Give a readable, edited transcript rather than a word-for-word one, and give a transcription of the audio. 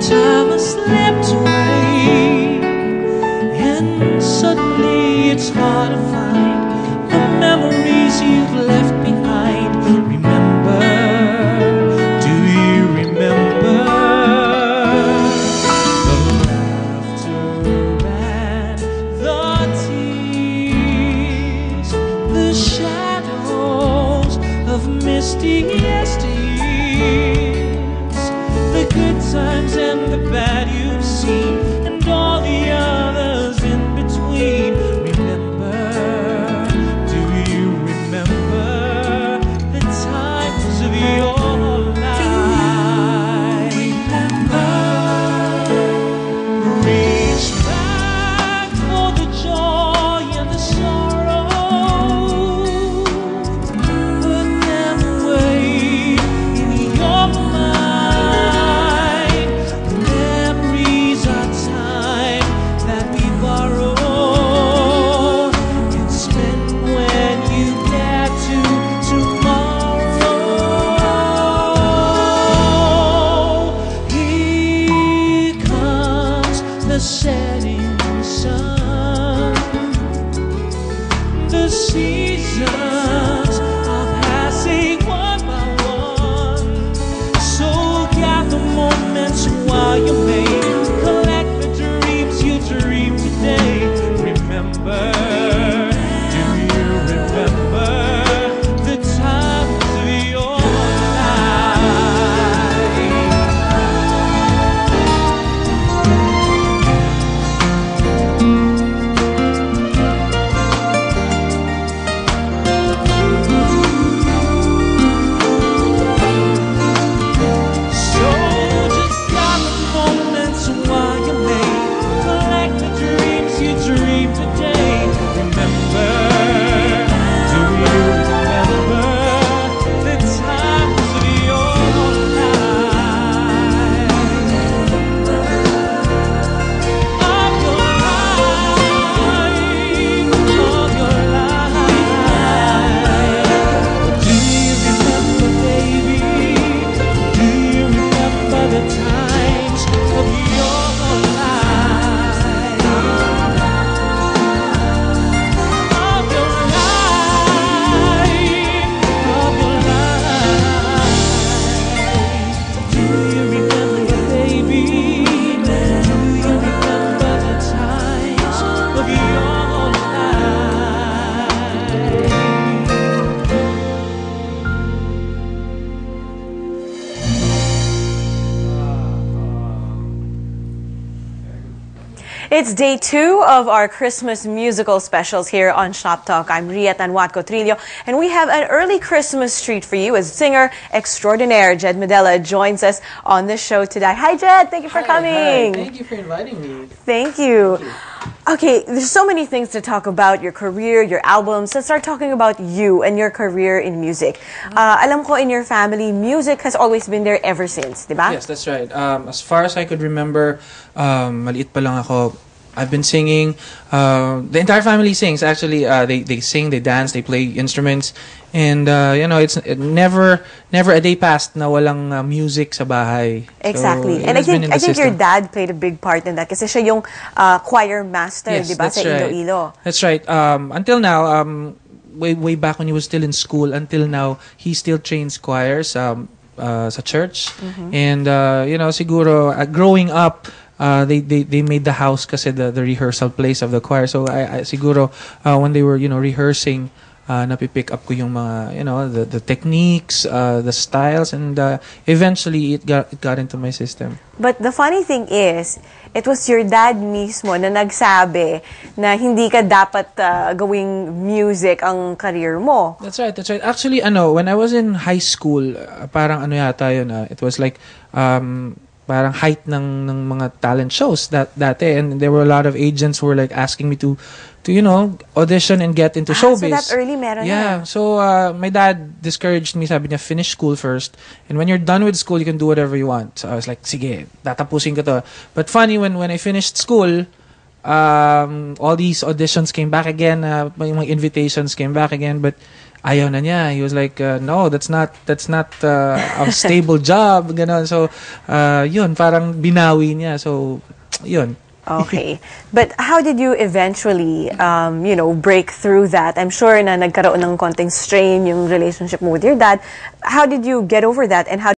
time I slipped away, and suddenly it's hard to find the memories you've left behind. Remember, do you remember the laughter and the tears, the shadows of misty yesteryears, good times and the bad you've seen, and all the others in between. Remember, do you remember the times of your life? Do you remember? Reach back for the joy and the sorrow, put them away in your mind. Setting sun, the seasons are passing one by one. So gather moments while you may, collect the dreams you dream today. Remember, do you remember the times of your life? It's day two of our Christmas musical specials here on Shop Talk. I'm Ria Tanjuatco, and we have an early Christmas treat for you as singer extraordinaire Jed Madela joins us on the show today. Hi, Jed. Thank you for coming. Hi. Thank you for inviting me. Thank you. Okay, there's so many things to talk about, your career, your albums. Let's start talking about you and your career in music. Alam ko in your family, music has always been there ever since, diba? Yes, that's right. As far as I could remember, maliit pa lang ako, I've been singing. The entire family sings, actually. They sing, they dance, they play instruments. And, you know, it's never a day passed na walang music sa bahay. Exactly. So, and I think your dad played a big part in that kasi siya yung choir master, yes, diba, sa Iloilo. That's right. Until now, way back when he was still in school, until now, he still trains choirs sa church. And, you know, siguro, growing up, they made the house kasi the rehearsal place of the choir. So I siguro when they were, you know, rehearsing, napipick up ko yung mga, you know, the techniques, the styles, and eventually it got into my system. But the funny thing is, it was your dad mismo na nagsabi na hindi ka dapat gawing music ang career mo. That's right, that's right. Actually, ano, when I was in high school, parang ano yata yun, it was like parang height ng mga talent shows dati, and there were a lot of agents who were like asking me to you know, audition and get into showbiz. So that early meron na. So my dad discouraged me, sabi niya, finish school first, and when you're done with school, you can do whatever you want. So I was like, sige, tatapusin ko to. But funny, when I finished school, all these auditions came back again, my invitations came back again, but ayaw na niya. He was like, no, that's not a stable job. Ganon. So, yun, parang binawi niya. So, yun. Okay. But how did you eventually, you know, break through that? I'm sure na nagkaroon ng konting strain yung relationship mo with your dad. How did you get over that, and how